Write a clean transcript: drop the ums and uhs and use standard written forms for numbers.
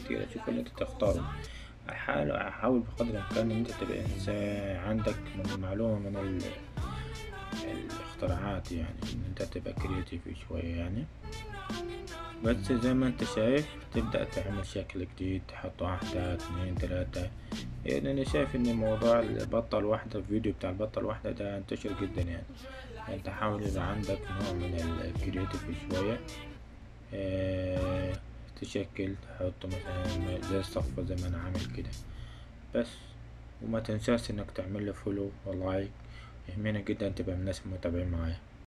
كتير، شوف اللي انت تختاره. حاول بقدر الامكان ان انت تبقى عندك معلومة من الاختراعات، يعني ان انت تبقى كرياتيف شوية يعني. بس زي ما انت شايف تبدأ تعمل شكل جديد، تحط واحدة 2 3. يعني انا شايف ان موضوع البطة الواحدة، الفيديو بتاع البطة الواحدة ده انتشر جدا يعني. انت حاول يبقى عندك نوع من الكرياتيف شوية، تشكل، تحط مثلا زي الصفحة زي ما انا عامل كده بس. وما تنساش انك تعمل له فولو ولايك، يهمنا جدا تبقى من الناس المتابعين معايا.